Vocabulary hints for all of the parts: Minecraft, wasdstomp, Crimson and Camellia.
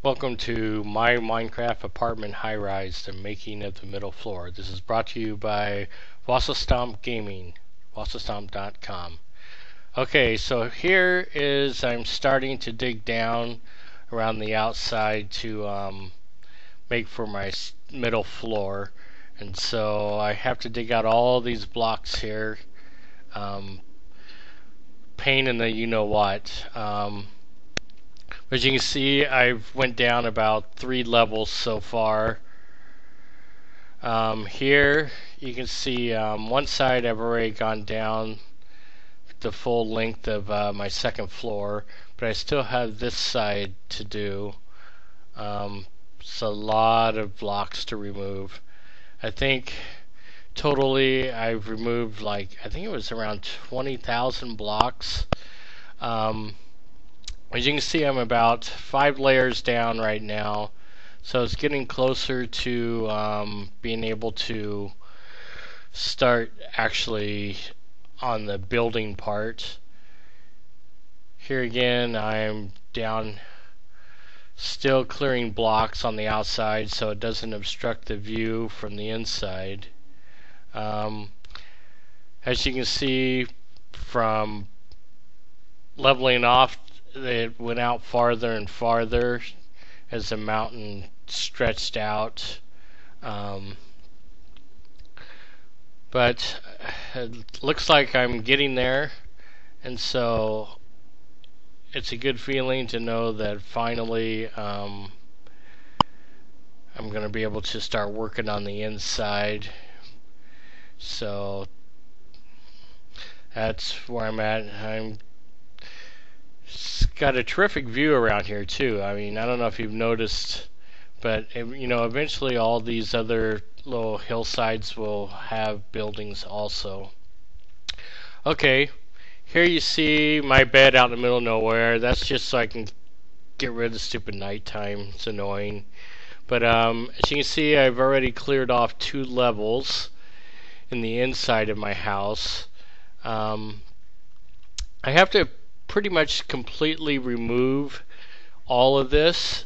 Welcome to my Minecraft apartment high-rise, the making of the middle floor. This is brought to you by wasdstomp gaming, wasdstomp.com. Okay, so here is I'm starting to dig down around the outside to make for my middle floor, and so I have to dig out all these blocks here. Pain in the you know what. As you can see, I've went down about 3 levels so far. Here you can see one side I've already gone down the full length of my second floor, but I still have this side to do. It's a lot of blocks to remove. I think totally I've removed it was around 20,000 blocks. As you can see, I'm about 5 layers down right now, so it's getting closer to being able to start actually on the building part. Here again, I'm down, still clearing blocks on the outside so it doesn't obstruct the view from the inside. As you can see, from leveling off, it went out farther and farther as the mountain stretched out, but it looks like I'm getting there, and so it's a good feeling to know that finally I'm going to be able to start working on the inside. So that's where I'm at. I'm got a terrific view around here too. I mean, I don't know if you've noticed, but you know, eventually all these other little hillsides will have buildings also. Okay, here you see my bed out in the middle of nowhere. That's just so I can get rid of the stupid nighttime. It's annoying. But as you can see, I've already cleared off 2 levels in the inside of my house. I have to pretty much completely remove all of this,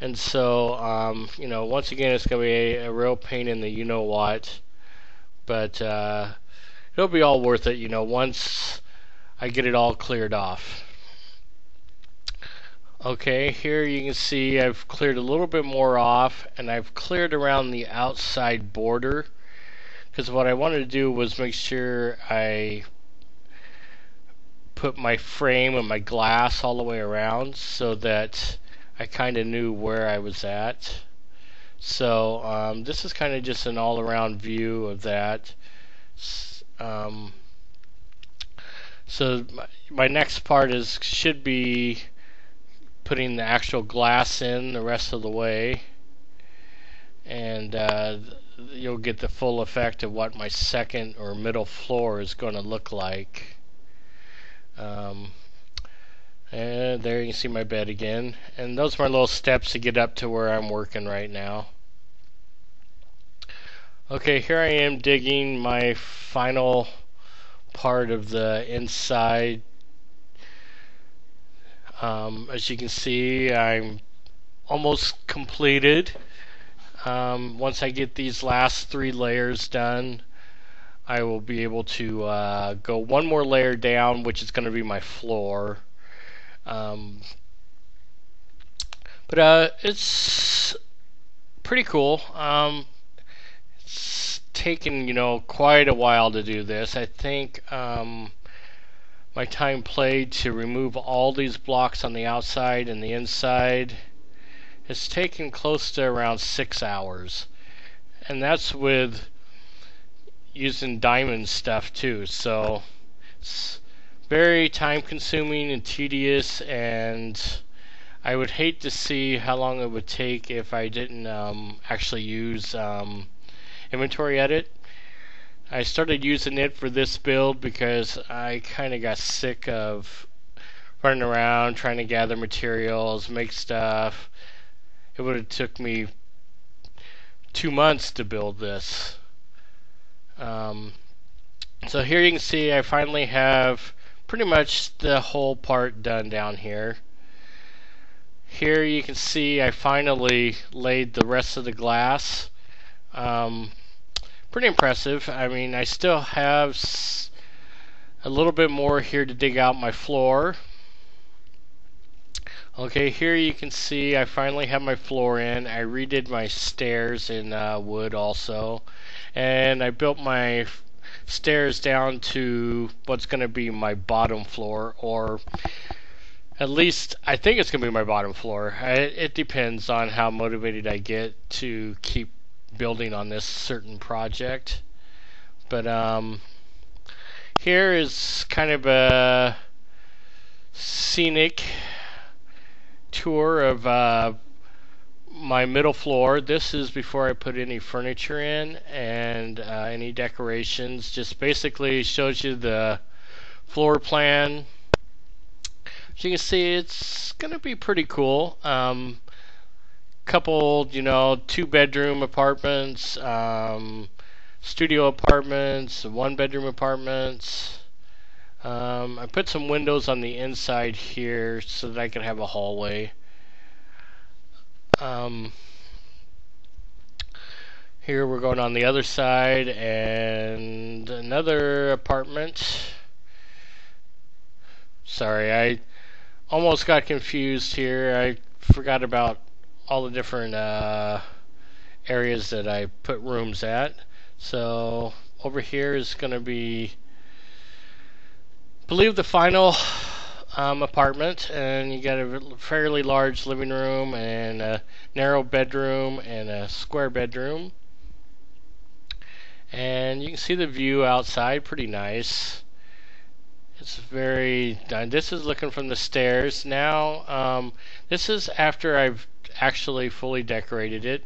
and so you know, once again, it's gonna be a real pain in the you know what, but it'll be all worth it, you know, once I get it all cleared off. Okay, here you can see I've cleared a little bit more off, and I've cleared around the outside border, because what I wanted to do was make sure I put my frame and my glass all the way around so that I kinda knew where I was at. So this is kinda just an all-around view of that. So my next part should be putting the actual glass in the rest of the way, and you'll get the full effect of what my second or middle floor is going to look like. And there you can see my bed again, and those are my little steps to get up to where I'm working right now. Okay, here I am digging my final part of the inside. As you can see, I'm almost completed. Once I get these last 3 layers done, I will be able to go one more layer down, which is going to be my floor. But it's pretty cool. It's taken, you know, quite a while to do this. I think my time played to remove all these blocks on the outside and the inside has taken close to around 6 hours, and that's with using diamond stuff too, so it's very time consuming and tedious, and I would hate to see how long it would take if I didn't actually use inventory edit. I started using it for this build because I kinda got sick of running around trying to gather materials, make stuff. It would have took me 2 months to build this. So here you can see I finally have pretty much the whole part done down here. here you can see I finally laid the rest of the glass. Pretty impressive. I mean, I still have a little bit more here to dig out my floor. Okay, here you can see I finally have my floor in. I redid my stairs in wood also, and I built my stairs down to what's going to be my bottom floor, or at least I think it's going to be my bottom floor. It depends on how motivated I get to keep building on this certain project, but here is kind of a scenic tour of my middle floor. This is before I put any furniture in and any decorations. Just basically shows you the floor plan. As you can see, it's gonna be pretty cool. Couple, you know, 2-bedroom apartments, studio apartments, 1-bedroom apartments. I put some windows on the inside here so that I could have a hallway. Here we're going on the other side, and another apartment. Sorry, I almost got confused here. I forgot about all the different areas that I put rooms at. So over here is going to be, I believe, the final apartment, and you got a fairly large living room and a narrow bedroom and a square bedroom, and you can see the view outside. Pretty nice. It's very done. This is looking from the stairs now. This is after I've actually fully decorated it,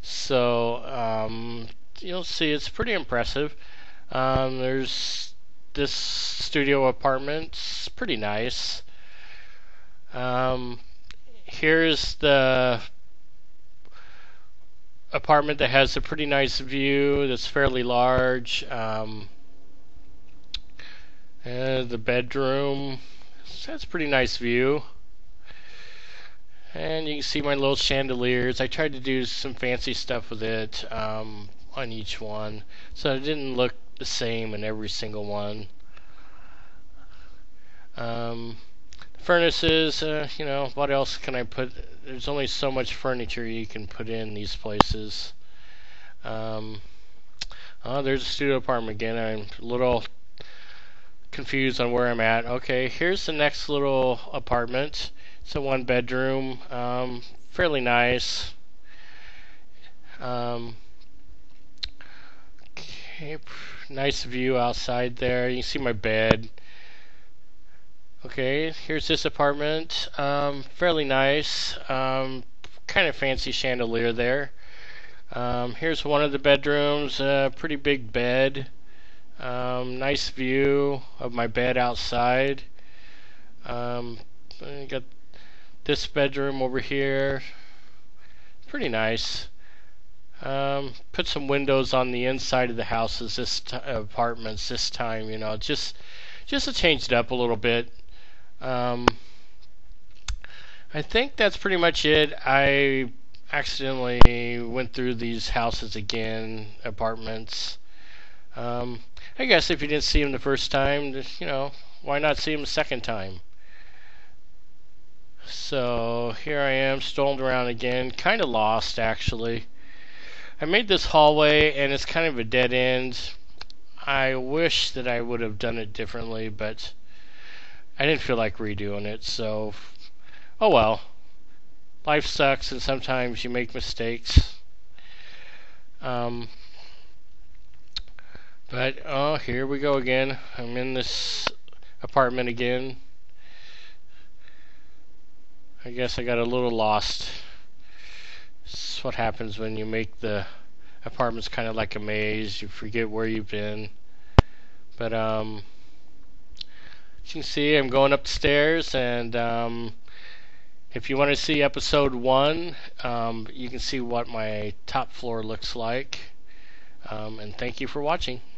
so you'll see it's pretty impressive. There's this studio apartment's pretty nice. Here's the apartment that has a pretty nice view, that's fairly large. And the bedroom, that's a pretty nice view. And you can see my little chandeliers. I tried to do some fancy stuff with it on each one, so it didn't look the same in every single one. Furnaces, you know, what else can I put? There's only so much furniture you can put in these places. There's a studio apartment again. I'm a little confused on where I'm at. Okay, here's the next little apartment. It's a 1-bedroom, fairly nice. Okay, nice view outside there. You can see my bed. Okay, here's this apartment, fairly nice. Kind of fancy chandelier there. Here's one of the bedrooms, pretty big bed. Nice view of my bed outside. You got this bedroom over here, pretty nice. Put some windows on the inside of the houses, apartments this time, you know, just to change it up a little bit. I think that's pretty much it. I accidentally went through these houses again, apartments. I guess if you didn't see them the first time, you know, why not see them the second time? So here I am, stumbled around again, kind of lost actually. I made this hallway and it's kind of a dead end. I wish that I would have done it differently, but I didn't feel like redoing it, so oh well. Life sucks and sometimes you make mistakes. But oh, here we go again. I'm in this apartment again. I guess I got a little lost. This is what happens when you make the apartments kind of like a maze. You forget where you've been. But as you can see, I'm going up the stairs, and if you want to see episode 1, you can see what my top floor looks like. And thank you for watching.